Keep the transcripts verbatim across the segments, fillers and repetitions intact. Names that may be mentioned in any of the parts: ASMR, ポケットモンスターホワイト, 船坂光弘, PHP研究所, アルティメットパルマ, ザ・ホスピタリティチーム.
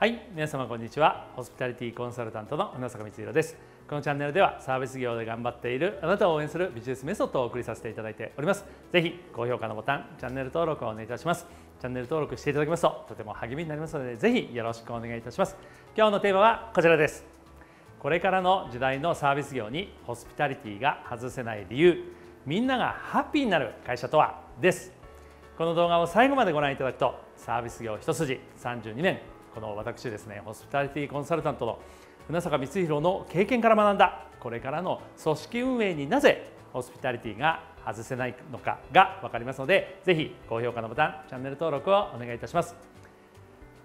はい、皆様こんにちは。ホスピタリティコンサルタントの船坂光弘です。このチャンネルではサービス業で頑張っているあなたを応援するビジネスメソッドをお送りさせていただいております。ぜひ高評価のボタン、チャンネル登録をお願いいたします。チャンネル登録していただきますととても励みになりますので、ぜひよろしくお願いいたします。今日のテーマはこちらです。これからの時代のサービス業にホスピタリティが外せない理由、みんながハッピーになる会社とはです。この動画を最後までご覧いただくと、サービス業一筋さんじゅうにねん、この私ですね、ホスピタリティコンサルタントの船坂光弘の経験から学んだ、これからの組織運営になぜホスピタリティが外せないのかが分かりますので、ぜひ高評価のボタン、チャンネル登録をお願いいたします。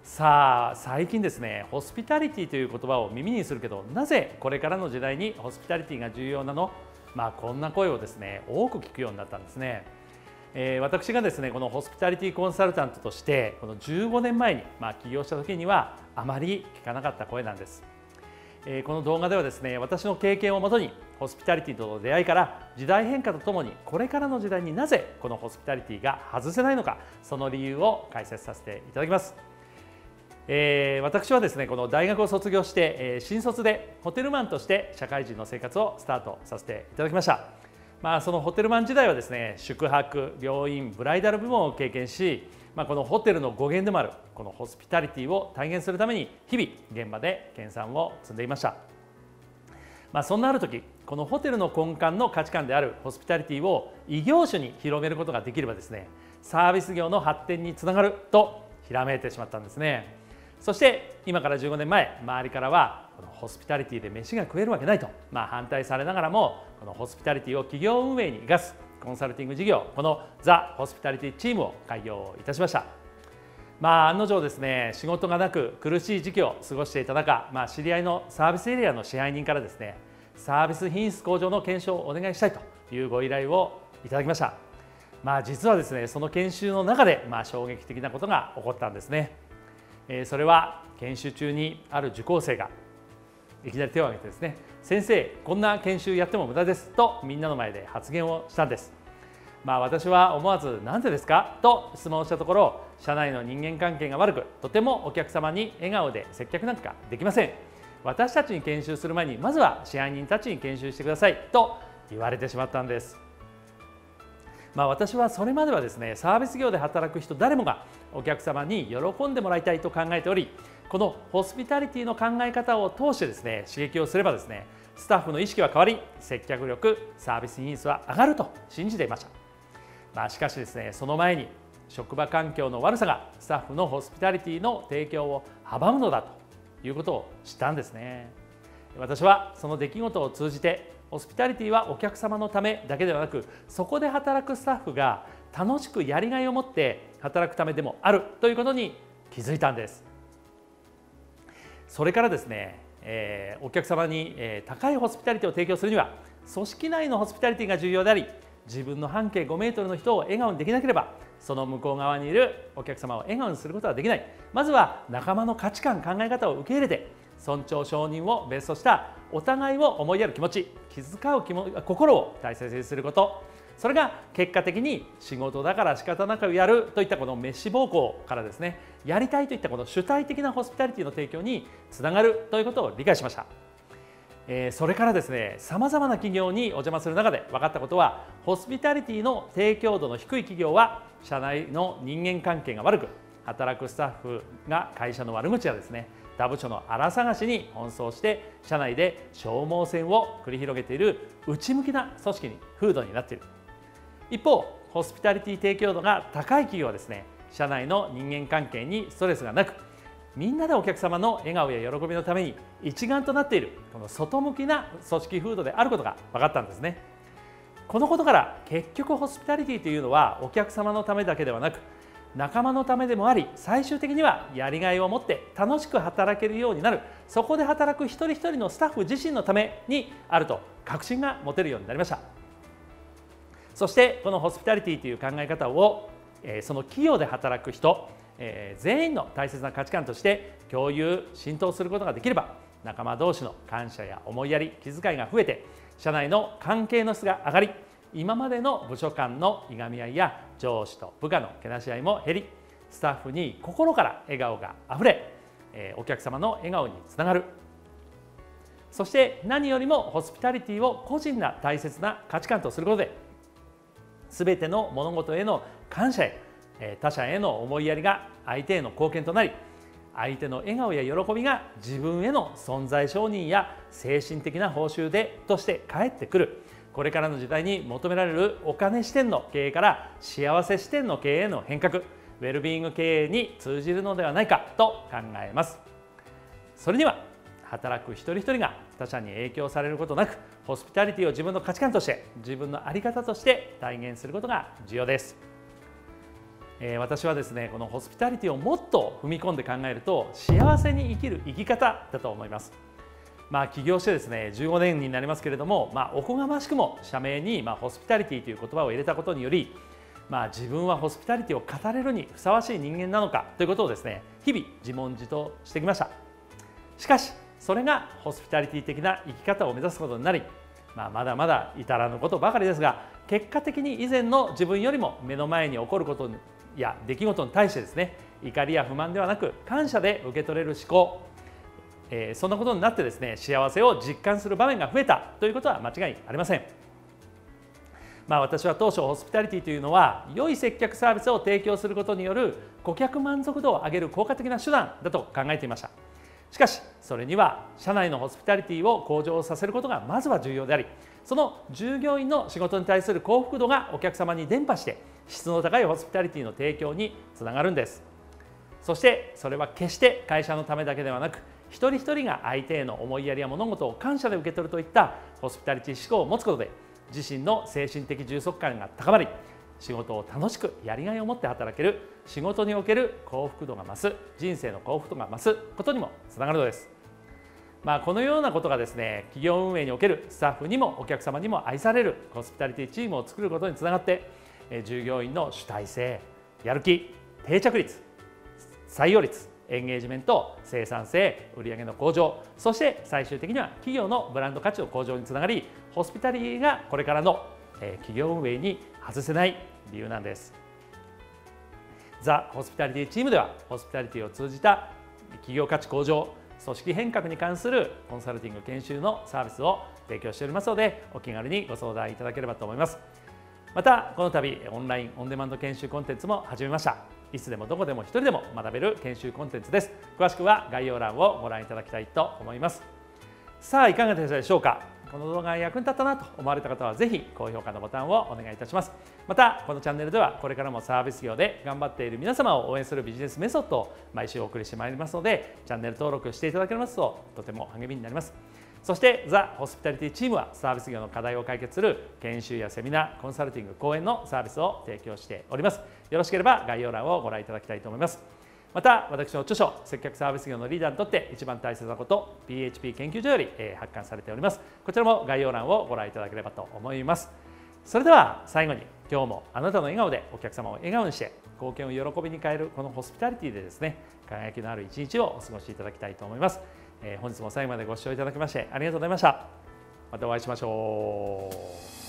さあ、最近ですね、ホスピタリティという言葉を耳にするけど、なぜこれからの時代にホスピタリティが重要なの、まあ、こんな声をですね、多く聞くようになったんですね。えー、私がですね、このホスピタリティコンサルタントとしてこのじゅうごねんまえに、まあ、起業した時にはあまり聞かなかった声なんです。えー、この動画ではですね、私の経験をもとにホスピタリティとの出会いから時代変化とともにこれからの時代になぜこのホスピタリティが外せないのか、その理由を解説させていただきます。えー、私はですね、この大学を卒業して、えー、新卒でホテルマンとして社会人の生活をスタートさせていただきました。まあ、そのホテルマン時代はですね、宿泊、病院、ブライダル部門を経験し、まあ、このホテルの語源でもあるこのホスピタリティを体現するために日々現場で研鑽を積んでいました。まあ、そんなある時、このホテルの根幹の価値観であるホスピタリティを異業種に広めることができればですね、サービス業の発展につながるとひらめいてしまったんですね。そして今からじゅうごねんまえ、周りからはこのホスピタリティで飯が食えるわけないと、まあ、反対されながらも、このホスピタリティを企業運営に生かすコンサルティング事業、このザ・ホスピタリティチームを開業いたしました。まあ、案の定ですね、仕事がなく苦しい時期を過ごしていた中、まあ、知り合いのサービスエリアの支配人からですね、サービス品質向上の研修をお願いしたいというご依頼をいただきました。まあ、実はですね、その研修の中で、まあ、衝撃的なことが起こったんですね。えー、それは研修中にある受講生がいきなり手を挙げてですね、先生、こんな研修やっても無駄ですとみんなの前で発言をしたんです。まあ、私は思わずなんでですかと質問したところ、社内の人間関係が悪く、とてもお客様に笑顔で接客なんかできません。私たちに研修する前にまずは支配人たちに研修してくださいと言われてしまったんです。まあ、私はそれまではですね、サービス業で働く人誰もがお客様に喜んでもらいたいと考えており、このホスピタリティの考え方を通してですね、刺激をすればですね、スタッフの意識は変わり、接客力、サービス品質は上がると信じていました。まあ、しかしですね、その前に職場環境の悪さがスタッフのホスピタリティの提供を阻むのだということを知ったんですね。私はその出来事を通じて、ホスピタリティはお客様のためだけではなく、そこで働くスタッフが楽しくやりがいを持って働くためでもあるということに気づいたんです。それからですね、えー、お客様に、えー、高いホスピタリティを提供するには、組織内のホスピタリティが重要であり、自分の半径ごメートルの人を笑顔にできなければ、その向こう側にいるお客様を笑顔にすることはできない。まずは仲間の価値観、考え方を受け入れて、尊重、承認をベースとしたお互いを思いやる気持ち、気遣う気も心を大切にすること、それが結果的に仕事だから仕方なくやるといったこの飯奉公からですね、やりたいといったこの主体的なホスピタリティの提供につながるということを理解しました。えー、それからですね、さまざまな企業にお邪魔する中で分かったことは、ホスピタリティの提供度の低い企業は社内の人間関係が悪く、働くスタッフが会社の悪口やですね、他部署の荒探しに奔走して社内で消耗戦を繰り広げている内向きな組織に風土になっている。一方、ホスピタリティ提供度が高い企業はですね、社内の人間関係にストレスがなく、みんなでお客様の笑顔や喜びのために一丸となっている、この外向きな組織風土であることが分かったんですね。このことから、結局ホスピタリティというのはお客様のためだけではなく、仲間のためでもあり、最終的にはやりがいを持って楽しく働けるようになる、そこで働く一人一人のスタッフ自身のためにあると確信が持てるようになりました。そしてこのホスピタリティという考え方を、えー、その企業で働く人、えー、全員の大切な価値観として共有浸透することができれば、仲間同士の感謝や思いやり、気遣いが増えて、社内の関係の質が上がり、今までの部署間のいがみ合いや上司と部下のけなし合いも減り、スタッフに心から笑顔があふれ、お客様の笑顔につながる。そして何よりもホスピタリティを個人な大切な価値観とすることで、全ての物事への感謝や他者への思いやりが相手への貢献となり、相手の笑顔や喜びが自分への存在承認や精神的な報酬でとして返ってくる。これからの時代に求められるお金視点の経営から幸せ視点の経営への変革、ウェルビーイング経営に通じるのではないかと考えます。それには働く一人一人が他者に影響されることなく、ホスピタリティを自分の価値観として、自分の在り方として体現することが重要です。えー、私はですね、このホスピタリティをもっと踏み込んで考えると、幸せに生きる生き方だと思います。まあ、起業してですねじゅうごねんになりますけれども、まあ、おこがましくも社名に、まあ、ホスピタリティという言葉を入れたことにより、まあ、自分はホスピタリティを語れるにふさわしい人間なのかということをですね、日々自問自答してきました。しかしそれがホスピタリティ的な生き方を目指すことになり、まあ、まだまだ至らぬことばかりですが、結果的に以前の自分よりも目の前に起こることや出来事に対してですね、怒りや不満ではなく感謝で受け取れる思考、えー、そんなことになってですね、幸せを実感する場面が増えたということは間違いありません。まあ、私は当初ホスピタリティというのは良い接客サービスを提供することによる顧客満足度を上げる効果的な手段だと考えていました。しかしそれには社内のホスピタリティを向上させることがまずは重要であり、その従業員の仕事に対する幸福度がお客様に伝播して質の高いホスピタリティの提供につながるんです。そしてそれは決して会社のためだけではなく、一人一人が相手への思いやりや物事を感謝で受け取るといったホスピタリティ思考を持つことで、自身の精神的充足感が高まり、仕事を楽しくやりがいを持って働ける、仕事における幸福度が増す、人生の幸福度が増すことにもつながるのです。まあ、このようなことがですね、企業運営におけるスタッフにもお客様にも愛されるホスピタリティチームを作ることにつながって、従業員の主体性、やる気、定着率、採用率、エンゲージメント、生産性、売上の向上、そして最終的には企業のブランド価値の向上につながり、ホスピタリティがこれからの企業運営に外せない理由なんです。ザ・ホスピタリティチームでは、ホスピタリティを通じた企業価値向上、組織変革に関するコンサルティング研修のサービスを提供しておりますので、お気軽にご相談いただければと思います。またこの度オンラインオンデマンド研修コンテンツも始めました。いつでもどこでも一人でも学べる研修コンテンツです。詳しくは概要欄をご覧いただきたいと思います。さあ、いかがでしたでしょうか。この動画が役に立ったなと思われた方は、ぜひ高評価のボタンをお願いいたします。またこのチャンネルでは、これからもサービス業で頑張っている皆様を応援するビジネスメソッドを毎週お送りしてまいりますので、チャンネル登録していただけますととても励みになります。そしてザ・ホスピタリティチームは、サービス業の課題を解決する研修やセミナー、コンサルティング、講演のサービスを提供しております。よろしければ概要欄をご覧いただきたいと思います。また私の著書、接客サービス業のリーダーにとって一番大切なこと、 ピーエイチピー 研究所より発刊されております。こちらも概要欄をご覧いただければと思います。それでは最後に、今日もあなたの笑顔でお客様を笑顔にして、貢献を喜びに変えるこのホスピタリティでですね、輝きのある一日をお過ごしいただきたいと思います。本日も最後までご視聴いただきましてありがとうございました。またお会いしましょう。